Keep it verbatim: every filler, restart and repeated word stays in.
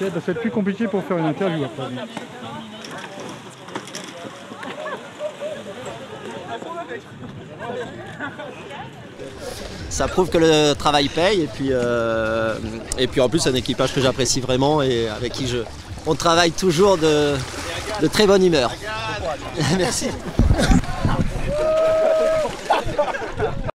Ok, bah, c'est le plus compliqué pour faire une interview après. Ça prouve que le travail paye et puis, euh, et puis en plus c'est un équipage que j'apprécie vraiment et avec qui je, on travaille toujours de, de très bonne humeur. Merci.